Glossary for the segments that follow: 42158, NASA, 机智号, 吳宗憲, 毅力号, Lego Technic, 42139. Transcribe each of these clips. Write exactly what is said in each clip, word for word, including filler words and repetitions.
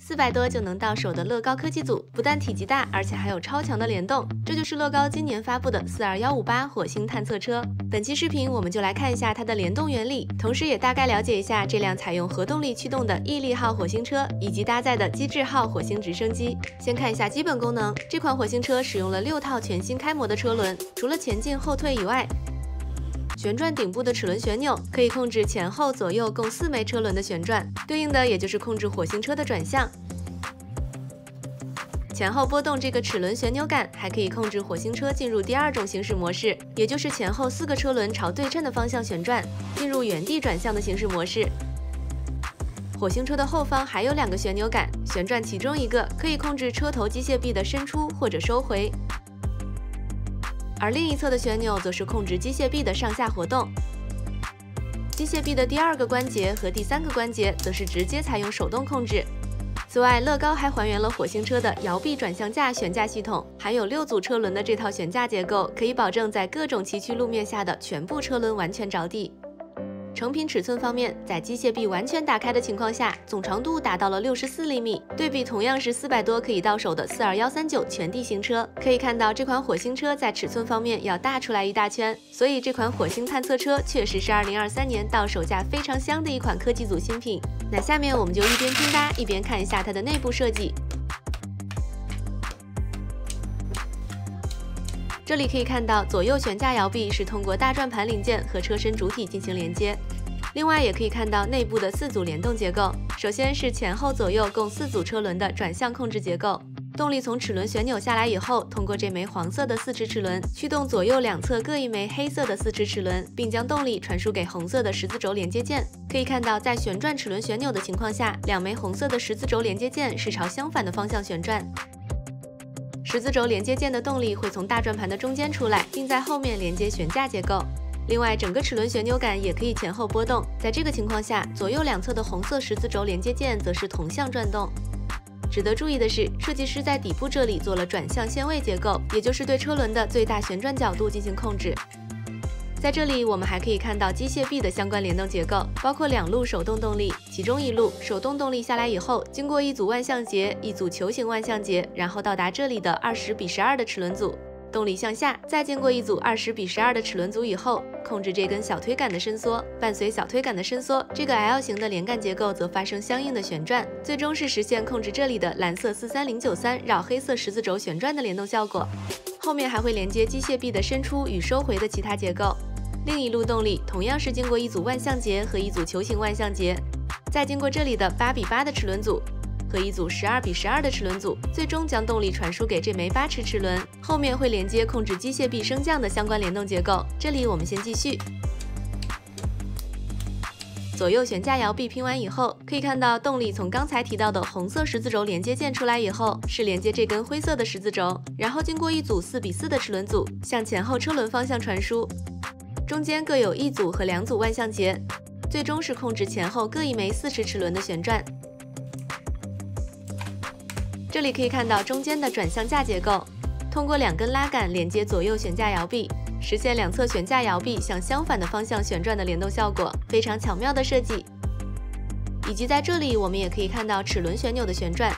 四百多就能到手的乐高科技组，不但体积大，而且还有超强的联动。这就是乐高今年发布的四二一五八火星探测车。本期视频我们就来看一下它的联动原理，同时也大概了解一下这辆采用核动力驱动的毅力号火星车以及搭载的机智号火星直升机。先看一下基本功能，这款火星车使用了六套全新开模的车轮，除了前进、后退以外， 旋转顶部的齿轮旋钮可以控制前后左右共四枚车轮的旋转，对应的也就是控制火星车的转向。前后拨动这个齿轮旋钮杆，还可以控制火星车进入第二种行驶模式，也就是前后四个车轮朝对称的方向旋转，进入原地转向的行驶模式。火星车的后方还有两个旋钮杆，旋转其中一个可以控制车头机械臂的伸出或者收回。 而另一侧的旋钮则是控制机械臂的上下活动。机械臂的第二个关节和第三个关节则是直接采用手动控制。此外，乐高还还原了火星车的摇臂转向架悬架系统，还有六组车轮的这套悬架结构，可以保证在各种崎岖路面下的全部车轮完全着地。成品尺寸方面，在机械臂完全打开的情况下，总长度达到了六十四厘米。对比同样是四百多可以到手的四二一三九全地形车，可以看到这款火星车在尺寸方面要大出来一大圈。所以这款火星探测车确实是二零二三年到手价非常香的一款科技组新品。那下面我们就一边拼搭一边看一下它的内部设计。 这里可以看到，左右悬架摇臂是通过大转盘零件和车身主体进行连接。另外，也可以看到内部的四组联动结构。首先是前后左右共四组车轮的转向控制结构，动力从齿轮旋钮下来以后，通过这枚黄色的四齿齿轮驱动左右两侧各一枚黑色的四齿齿轮，并将动力传输给红色的十字轴连接键。可以看到，在旋转齿轮旋钮的情况下，两枚红色的十字轴连接键是朝相反的方向旋转。 十字轴连接键的动力会从大转盘的中间出来，并在后面连接悬架结构。另外，整个齿轮旋钮杆也可以前后拨动，在这个情况下，左右两侧的红色十字轴连接键则是同向转动。值得注意的是，设计师在底部这里做了转向限位结构，也就是对车轮的最大旋转角度进行控制。在这里，我们还可以看到机械臂的相关联动结构，包括两路手动动力。 其中一路手动动力下来以后，经过一组万向节、一组球形万向节，然后到达这里的二十比十二的齿轮组，动力向下，再经过一组二十比十二的齿轮组以后，控制这根小推杆的伸缩，伴随小推杆的伸缩，这个 L 型的连杆结构则发生相应的旋转，最终是实现控制这里的蓝色四三零九三绕黑色十字轴旋转的联动效果。后面还会连接机械臂的伸出与收回的其他结构。另一路动力同样是经过一组万向节和一组球形万向节。 再经过这里的八比八的齿轮组和一组十二比十二的齿轮组，最终将动力传输给这枚八齿齿轮，后面会连接控制机械臂升降的相关联动结构。这里我们先继续。左右悬架摇臂拼完以后，可以看到动力从刚才提到的红色十字轴连接键出来以后，是连接这根灰色的十字轴，然后经过一组四比四的齿轮组，向前后车轮方向传输，中间各有一组和两组万向节。 最终是控制前后各一枚四齿齿轮的旋转。这里可以看到中间的转向架结构，通过两根拉杆连接左右悬架摇臂，实现两侧悬架摇臂向相反的方向旋转的联动效果，非常巧妙的设计。以及在这里我们也可以看到齿轮旋钮的旋转，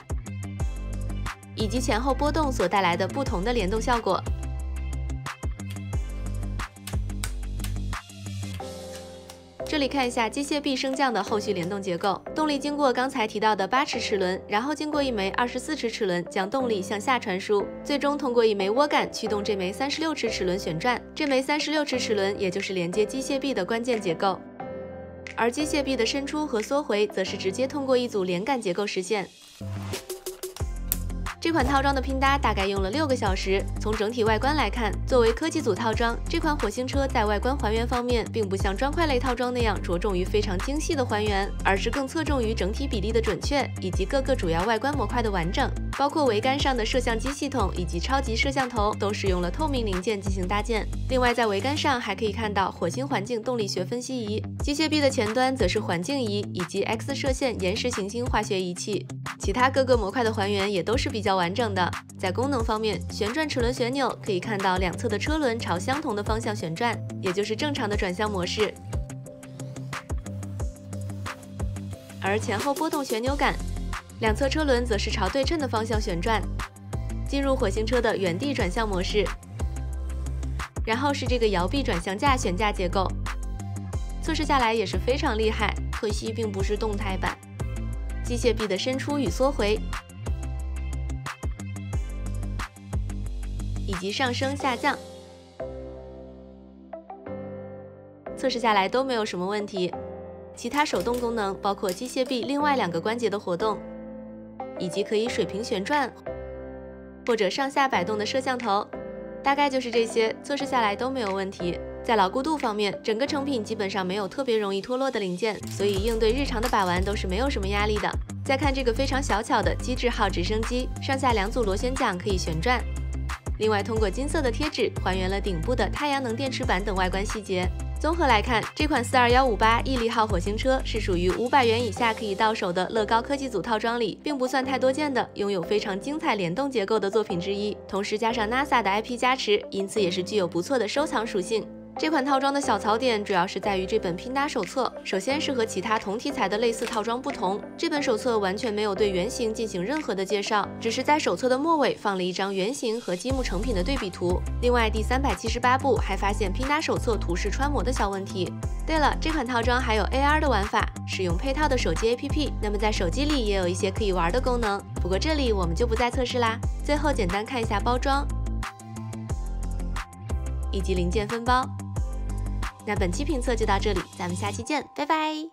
以及前后拨动所带来的不同的联动效果。 这里看一下机械臂升降的后续联动结构，动力经过刚才提到的八齿齿轮，然后经过一枚二十四齿齿轮将动力向下传输，最终通过一枚涡杆驱动这枚三十六齿齿轮旋转。这枚三十六齿齿轮也就是连接机械臂的关键结构，而机械臂的伸出和缩回则是直接通过一组连杆结构实现。 这款套装的拼搭大概用了六个小时。从整体外观来看，作为科技组套装，这款火星车在外观还原方面，并不像砖块类套装那样着重于非常精细的还原，而是更侧重于整体比例的准确以及各个主要外观模块的完整。包括桅杆上的摄像机系统以及超级摄像头，都使用了透明零件进行搭建。另外，在桅杆上还可以看到火星环境动力学分析仪，机械臂的前端则是环境仪以及 X 射线岩石行星化学仪器。其他各个模块的还原也都是比较 完整的。在功能方面，旋转齿轮旋钮可以看到两侧的车轮朝相同的方向旋转，也就是正常的转向模式；而前后拨动旋钮杆两侧车轮则是朝对称的方向旋转，进入火星车的原地转向模式。然后是这个摇臂转向架悬架结构，测试下来也是非常厉害，可惜并不是动态版。机械臂的伸出与缩回，以及上升下降，测试下来都没有什么问题。 其他手动功能包括机械臂另外两个关节的活动，以及可以水平旋转或者上下摆动的摄像头，大概就是这些，测试下来都没有问题。在牢固度方面，整个成品基本上没有特别容易脱落的零件，所以应对日常的把玩都是没有什么压力的。再看这个非常小巧的机智号直升机，上下两组螺旋桨可以旋转，另外通过金色的贴纸还原了顶部的太阳能电池板等外观细节。 综合来看，这款四二一五八毅力号火星车是属于五百元以下可以到手的乐高科技组套装里，并不算太多见的，拥有非常精彩联动结构的作品之一。同时加上 NASA 的 I P 加持，因此也是具有不错的收藏属性。这款套装的小槽点主要是在于这本拼搭手册，首先是和其他同题材的类似套装不同，这本手册完全没有对原型进行任何的介绍，只是在手册的末尾放了一张原型和积木成品的对比图。另外，第三百七十八步还发现拼搭手册图示穿模的小问题。对了，这款套装还有 A R 的玩法，使用配套的手机 A P P， 那么在手机里也有一些可以玩的功能，不过这里我们就不再测试啦。最后简单看一下包装以及零件分包。 那本期评测就到这里，咱们下期见，拜拜。